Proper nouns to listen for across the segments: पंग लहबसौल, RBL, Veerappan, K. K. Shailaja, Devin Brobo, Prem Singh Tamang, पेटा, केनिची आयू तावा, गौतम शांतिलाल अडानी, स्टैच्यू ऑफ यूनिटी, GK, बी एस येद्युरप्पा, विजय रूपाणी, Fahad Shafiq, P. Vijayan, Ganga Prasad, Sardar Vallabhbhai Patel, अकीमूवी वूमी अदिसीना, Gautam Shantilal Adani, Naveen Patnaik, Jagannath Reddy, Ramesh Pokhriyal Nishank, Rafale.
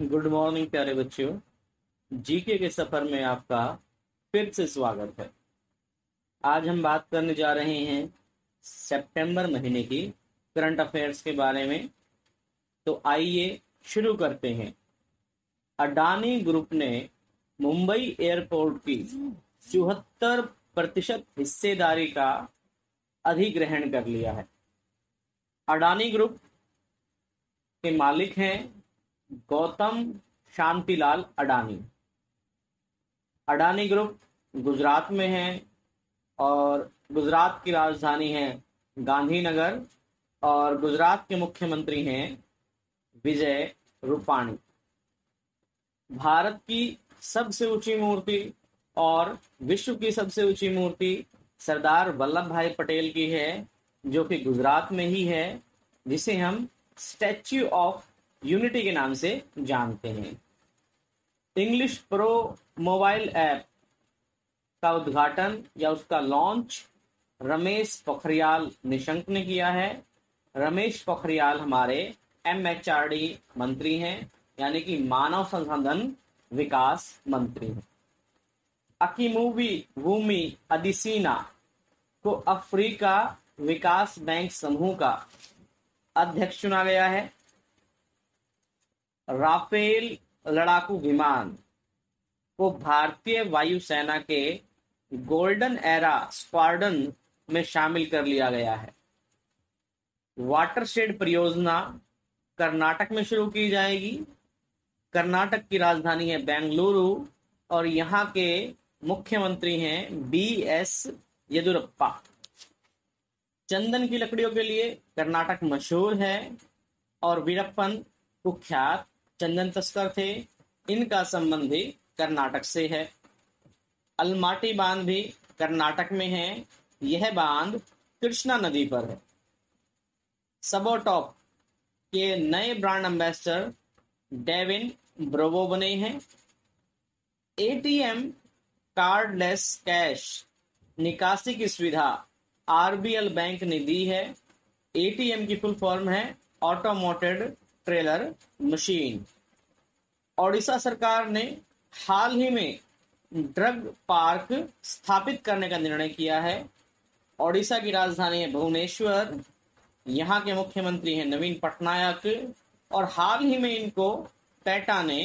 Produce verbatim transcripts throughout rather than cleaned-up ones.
Good morning प्यारे बच्चों, GK के सफर में आपका फिर से स्वागत है। आज हम बात करने जा रहे हैं सितंबर महीने की करंट अफेयर्स के बारे में। तो आइए शुरू करते हैं। अडानी ग्रुप ने मुंबई एयरपोर्ट की चौहत्तर प्रतिशत हिस्सेदारी का अधिग्रहण कर लिया है। अडानी ग्रुप के मालिक हैं गौतम शांतिलाल अडानी। अडानी ग्रुप गुजरात में है और गुजरात की राजधानी है गांधीनगर और गुजरात के मुख्यमंत्री हैं विजय रूपाणी। भारत की सबसे ऊंची मूर्ति और विश्व की सबसे ऊंची मूर्ति सरदार वल्लभ भाई पटेल की है, जो कि गुजरात में ही है, जिसे हम स्टैच्यू ऑफ यूनिटी के नाम से जानते हैं। इंग्लिश प्रो मोबाइल ऐप का उद्घाटन या उसका लॉन्च रमेश पोखरियाल निशंक ने किया है। रमेश पोखरियाल हमारे एमएचआरडी मंत्री हैं, यानी कि मानव संसाधन विकास मंत्री हैं। अकीमूवी वूमी अदिसीना को अफ्रीका विकास बैंक समूह का अध्यक्ष चुना गया है। राफेल लड़ाकू विमान को भारतीय वायुसेना के गोल्डन एरा स्क्वाड्रन में शामिल कर लिया गया है। वाटरशेड परियोजना कर्नाटक में शुरू की जाएगी। कर्नाटक की राजधानी है बेंगलुरु और यहाँ के मुख्यमंत्री हैं बी एस येद्युरप्पा। चंदन की लकड़ियों के लिए कर्नाटक मशहूर है और वीरप्पन कुख्यात चंदन तस्कर थे, इनका संबंध भी कर्नाटक से है। अलमाटी बांध भी कर्नाटक में है, यह बांध कृष्णा नदी पर है। सबोटॉप के नए ब्रांड एम्बेसडर डेविन ब्रोबो बने हैं। एटीएम कार्डलेस कैश निकासी की सुविधा आरबीएल बैंक ने दी है। एटीएम की फुल फॉर्म है ऑटोमेटेड ट्रेलर मशीन। ओडिशा सरकार ने हाल ही में ड्रग पार्क स्थापित करने का निर्णय किया है। ओडिशा की राजधानी है भुवनेश्वर, यहाँ के मुख्यमंत्री हैं नवीन पटनायक और हाल ही में इनको पेटा ने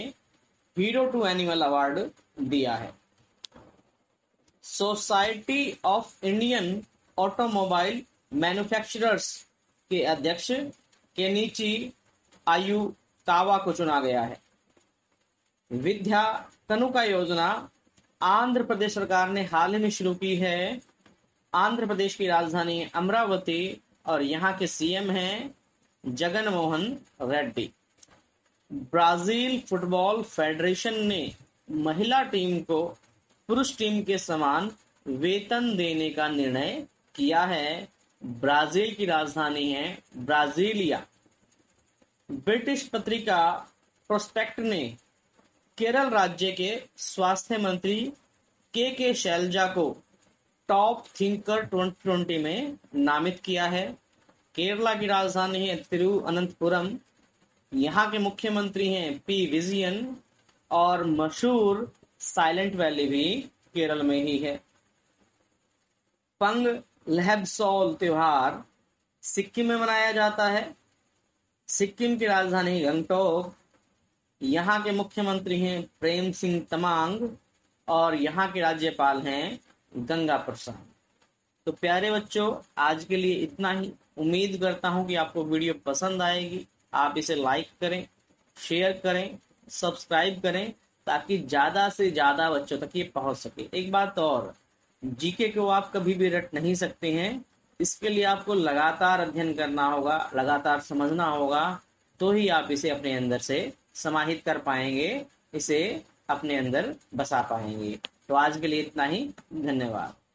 हीरो टू एनिमल अवार्ड दिया है। Society of Indian automobile manufacturers के अध्यक्ष केनिची आयू तावा को चुना गया है। विद्या तनुका योजना आंध्र प्रदेश सरकार ने हाल ही में शुरू की है। आंध्र प्रदेश की राजधानी अमरावती और यहाँ के सीएम हैं Jaganmohan Reddy. Brazil football federation ने महिला टीम को पुरुष टीम के समान वेतन देने का निर्णय किया है। ब्राजील की राजधानी है ब्राजीलिया। ब्रिटिश पत्रिका प्रोस्पेक्ट ने केरल राज्य के स्वास्थ्य मंत्री के के शैलजा को टॉप थिंकर ट्वेंटी ट्वेंटी में नामित किया है। केरला की राजधानी है तिरुअनंतपुरम। यहाँ के मुख्यमंत्री हैं पी विजयन और मशहूर साइलेंट वैली भी केरल में ही है। पंग लहबसौल त्योहार सिक्किम में मनाया जाता है। सिक्किम की राजधानी गंगटोक, यहाँ के मुख्यमंत्री हैं प्रेम सिंह तमांग और यहाँ के राज्यपाल हैं गंगा प्रसाद। तो प्यारे बच्चों, आज के लिए इतना ही। उम्मीद करता हूँ कि आपको वीडियो पसंद आएगी। आप इसे लाइक करें, शेयर करें, सब्सक्राइब करें ताकि ज़्यादा से ज़्यादा बच्चों तक ये पहुँच सके। एक बात और, जीके को आप कभी भी रट नहीं सकते हैं। इसके लिए आपको लगातार अध्ययन करना होगा, लगातार समझना होगा, तो ही आप इसे अपने अंदर से समाहित कर पाएंगे, इसे अपने अंदर बसा पाएंगे। तो आज के लिए इतना ही। धन्यवाद।